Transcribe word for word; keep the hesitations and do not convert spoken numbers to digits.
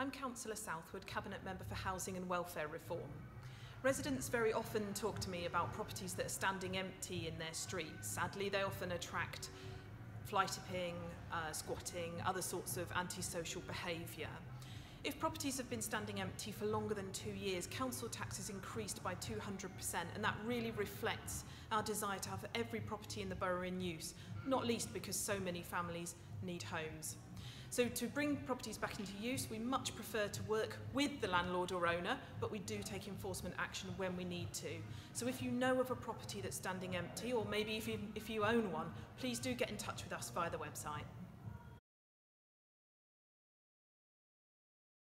I'm Councillor Southwood, Cabinet Member for Housing and Welfare Reform. Residents very often talk to me about properties that are standing empty in their streets. Sadly, they often attract fly tipping, uh, squatting, other sorts of antisocial behaviour. If properties have been standing empty for longer than two years, council tax is increased by two hundred percent, and that really reflects our desire to have every property in the borough in use, not least because so many families need homes. So to bring properties back into use, we much prefer to work with the landlord or owner, but we do take enforcement action when we need to. So if you know of a property that's standing empty, or maybe if you, if you own one, please do get in touch with us via the website.